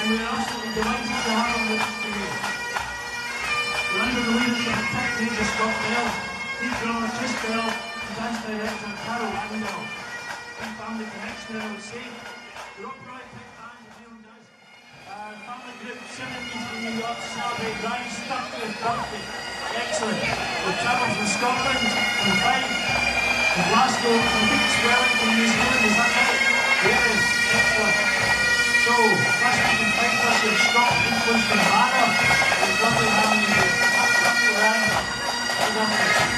And we're absolutely delighted to have them with us today. We're under the leadership of Tech Major Scott Bell, lead drummer Chris Bell, and dance director Carol Langdell. And family connection, I would say. The Opera Tech Band is here on us. Family group, 7 years from New York to celebrate Ryan's 30th birthday. Excellent. We'll travel from Scotland on 5, from Glasgow, from Leeds, Wellington, New Zealand, is that right? Yes, excellent. So, last week in Fight Plus, you've stopped influenced by Hannah. It was lovely having you here. Thank you, Ryan.